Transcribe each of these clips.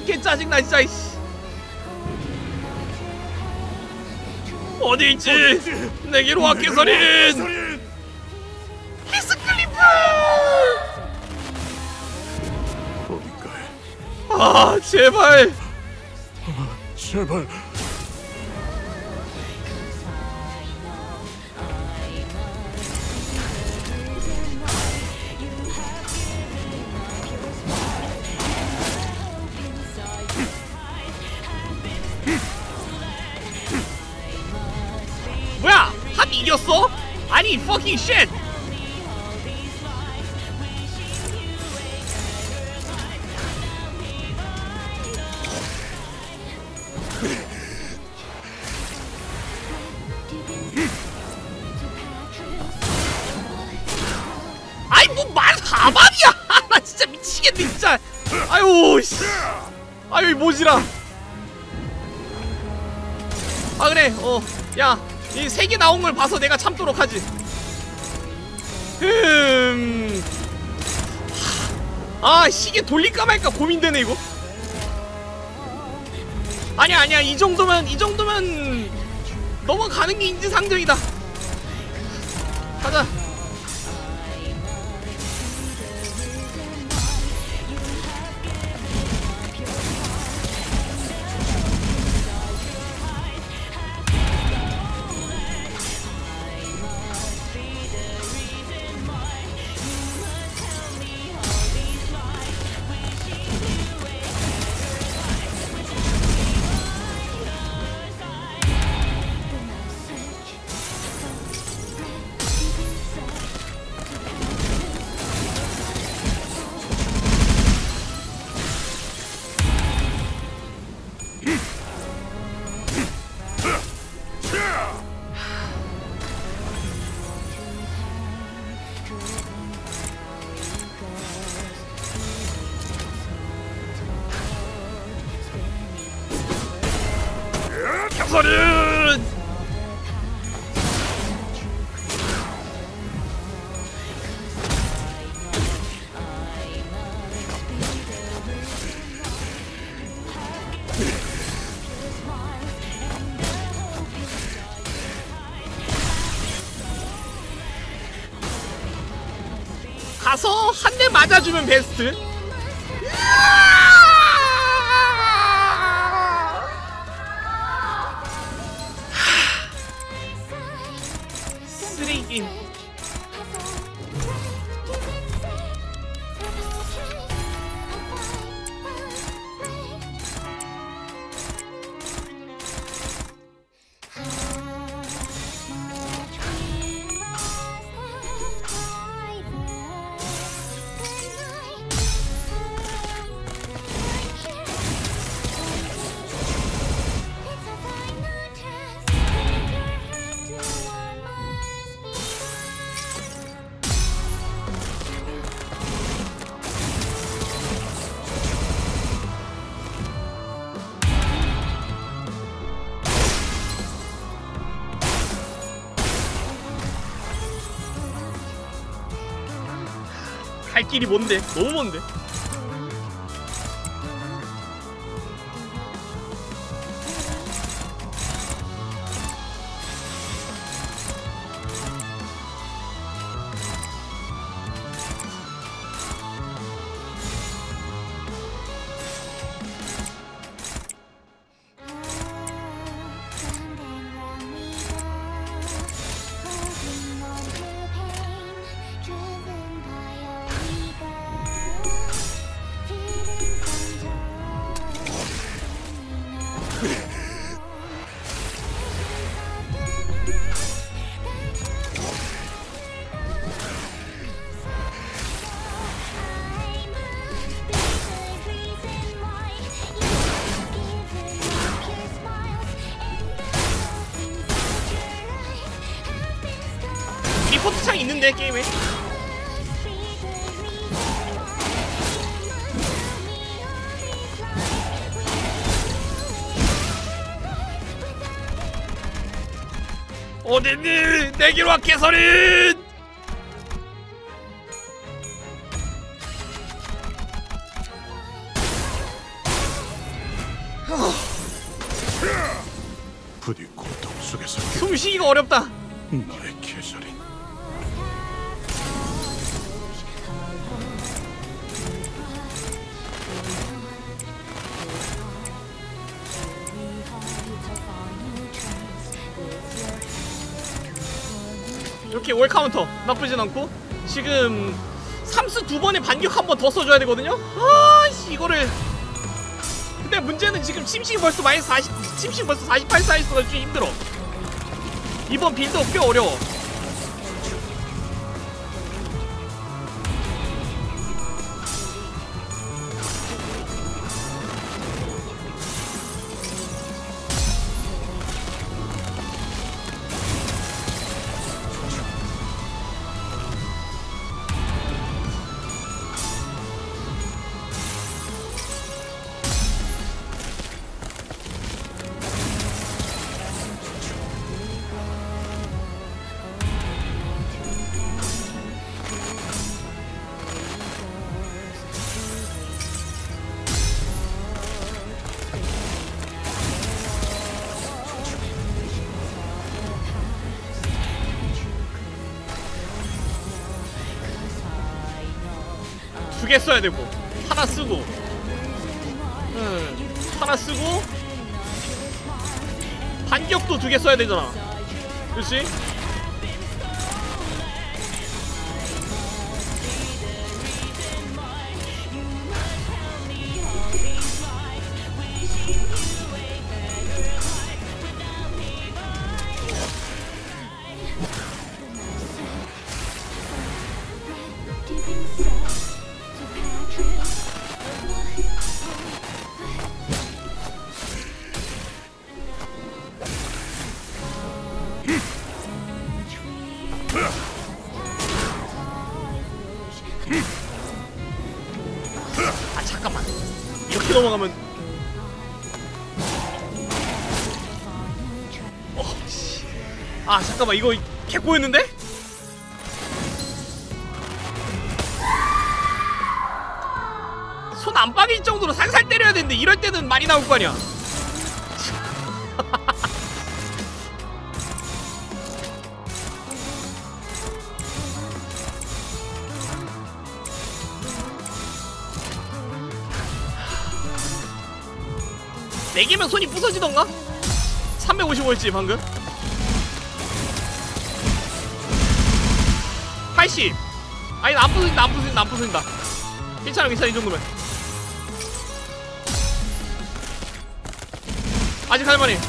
개 짜증나 진짜. 어디 있지? 내게로 와 캐서린! 히스클리프! 어딘가에. 아 제발. 아, 제발. 뭐야? 합 이겼어? 아니 fucking shit. 아이 뭐 말 가방이야. 나 진짜 미치겠네 진짜. 아유 씨. 아유 이 모지라. 아 그래 야. 이 세 개 나온 걸 봐서 내가 참도록 하지. 아 시계 돌릴까 말까 고민되네 이거. 아니야 아니야 이 정도면 넘어가는 게 인지상정이다. 가자. 가서 한 대 맞아주면 베스트. 쓰레기. 갈 길이 뭔데? 너무 먼데? 포트창 있는데 게임에. 어딨니? 내게로 와 개서린! 부디 고통 속에서 숨쉬기가 어렵다. 나의 계절이. 이렇게 올 카운터 나쁘진 않고 지금 삼수 두 번에 반격 한 번 더 써줘야 되거든요. 아 이거를. 근데 문제는 지금 침식이 벌써 마이너스 40, 침식이 벌써 48 쌓여서 좀 힘들어. 이번 빌드업 꽤 어려워. 두 개 써야 되고 하나 쓰고 하나 쓰고 반격도 두 개 써야 되잖아. 그렇지? 아 잠깐만 이거 개꼬였는데? 손 안 빠질 정도로 살살 때려야 되는데 이럴 때는 많이 나올 거 아니야. 내기면 손이 부서지던가? 355였지 방금? 80! 아니 안 부서진다 안 부서진다 안 부서진다. 괜찮아 괜찮아 이 정도면 아직 할만해.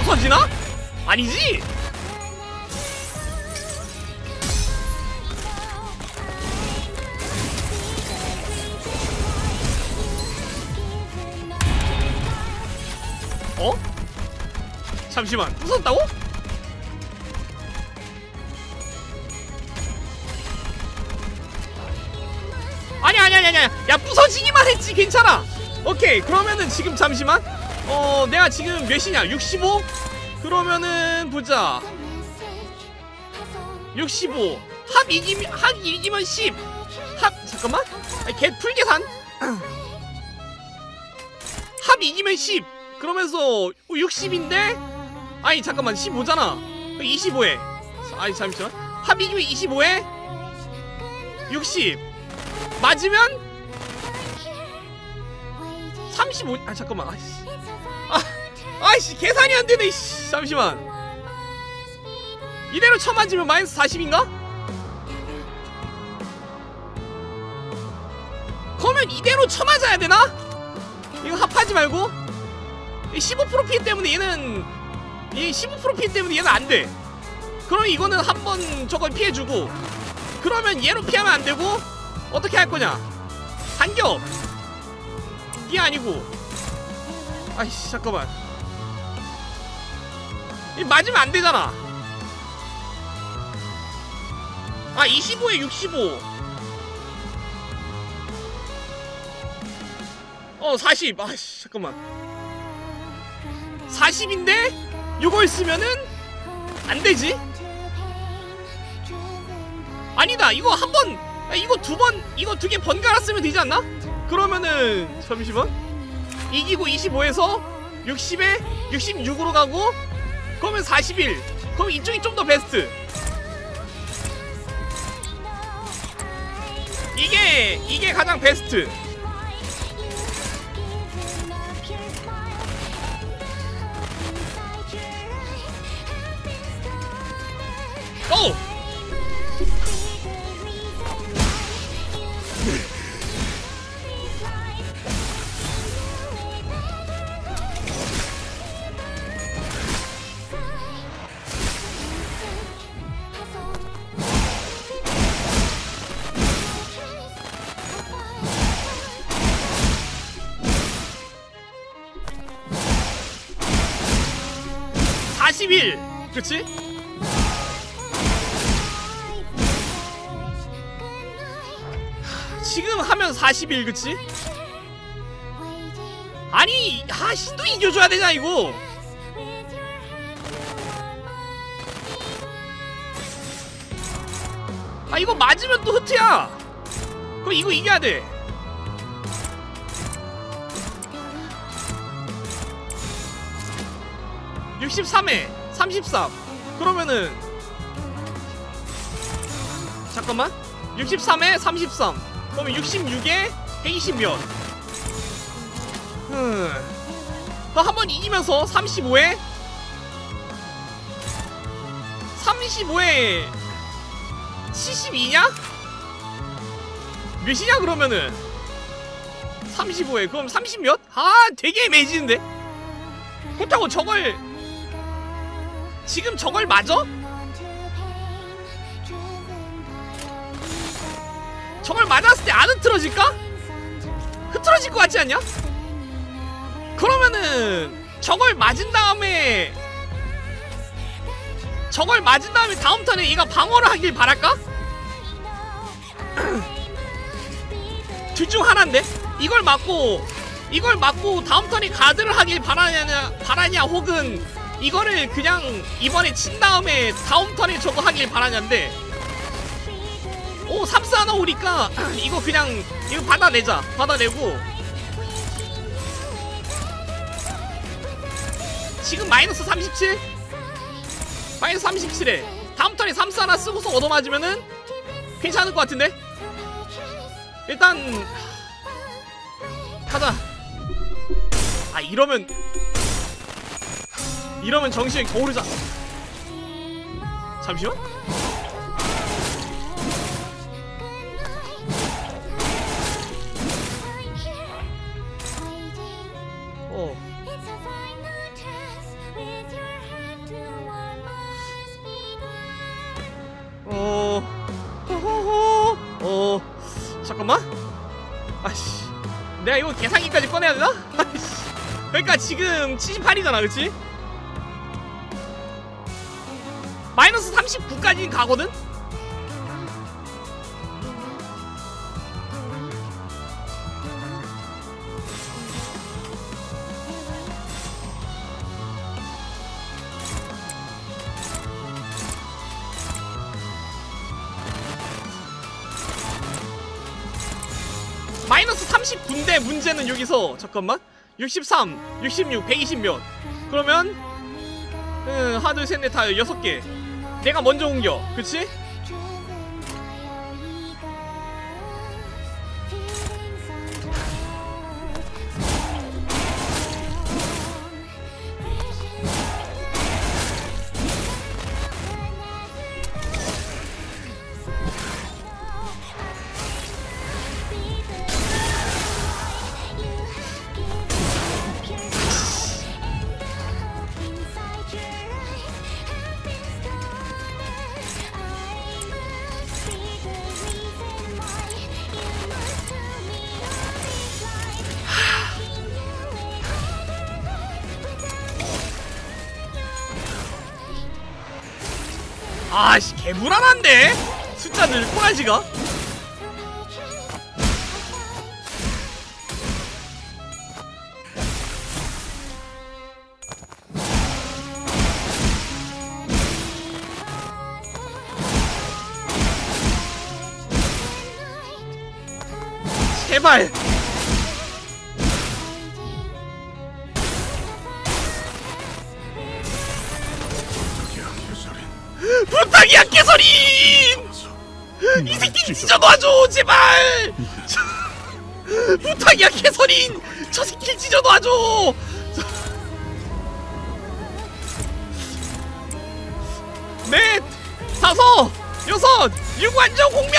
부서지나? 아니지? 어? 잠시만 부쉈다고? 아니 아니 아니 아니 야 부서지기만 했지 괜찮아. 오케이 그러면은 지금 잠시만 내가 지금 몇이냐 65? 그러면은 보자 65 합 이기면 10 합 잠깐만 개 풀계산 합 이기면 10 그러면서 60인데? 아니 잠깐만 15잖아 25에 아니 잠시만 합이기면 25에 60 맞으면 35 아 잠깐만 아이씨 아이씨 계산이 안되네 이씨 잠시만 이대로 쳐맞으면 마이너스 40인가? 그러면 이대로 쳐맞아야 되나? 이거 합하지 말고 15% 피해 때문에 얘는 얘 15% 피해 때문에 얘는 안 돼. 그럼 이거는 한번 저걸 피해주고 그러면 얘로 피하면 안 되고 어떻게 할 거냐? 반격. 이게 아니고. 아이씨 잠깐만. 이 맞으면 안 되잖아. 아 25에 65. 40. 아이씨 잠깐만. 40인데 요거 있으면은 안되지. 아니다, 이거 한번, 이거 두번, 이거 두 개 번갈아 쓰면 되지 않나? 그러면은 잠시만, 이기고 25에서 60에 66으로 가고, 그러면 41. 그럼 이쪽이 좀 더 베스트. 이게 가장 베스트. 오! 그치? 지금 하면 41, 그치? 아니, 하신도 이겨줘야 되잖아, 이거. 아, 이거 맞으면 또 흐트야. 그럼 이거 이겨야 돼. 육 63에 33. 그러면은 잠깐만, 63에 33. 그러면 66에 120몇. 또 한번 이기면서 35에 72냐? 몇이냐 그러면은 35에 그럼 30몇? 아, 되게 매진인데. 그렇다고 저걸 지금 저걸 맞아? 저걸 맞았을 때 안 흐트러질까? 흐트러질 것 같지 않냐? 그러면은 저걸 맞은 다음에 다음 턴에 얘가 방어를 하길 바랄까? 둘 중 하나인데? 이걸 맞고 다음 턴에 가드를 하길 바라냐 혹은 이거를 그냥 이번에 친 다음에 다음 턴에 저거 하길 바라냐인데, 오, 3스 하나 오니까 이거 그냥 이거 받아내고 지금 마이너스 37? 마이너스 37에 다음 턴에 3스 하나 쓰고서 얻어맞으면은 괜찮을 것 같은데? 일단 가자. 아, 이러면 정신이 거오르자. 잠시만. 잠깐만. 아씨, 내가 이거 계산기까지 꺼내야 되나? 아씨. 그러니까 지금 78이잖아, 그치? 마이너스 39까지는 가거든? 마이너스 39인데 문제는 여기서 잠깐만, 63, 66, 120 몇. 그러면 하나, 둘, 셋, 넷, 다 6개. 내가 먼저 옮겨, 그치? 아씨, 개불안한데? 숫자 늘 꼬라지가? 제발. 부탁이야 개소린. 이 새끼 진짜 놔줘 제발. 부탁이야 개소린. 저 새끼 찢어 놔줘. 넷, 다섯, 여섯, 유관정 공명.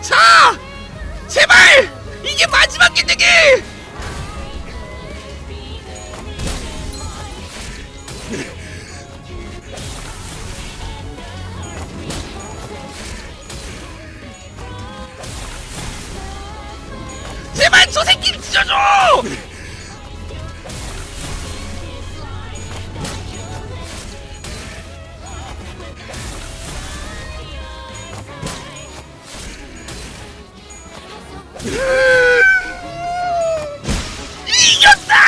자, 제발 이게 마지막 기대기. 제발 저 새끼를 찢어줘! 이겼다!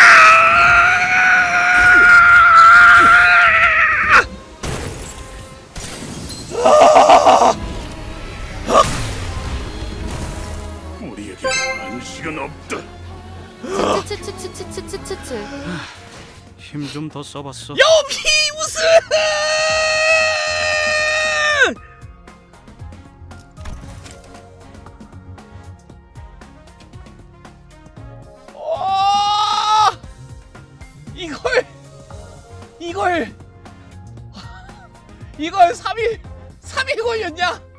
우리에게 안식은 없다. 츠츠츠츠츠츠츠츠. 힘 좀 더 써봤어. 여우비 우승! 이걸 3일 걸렸냐?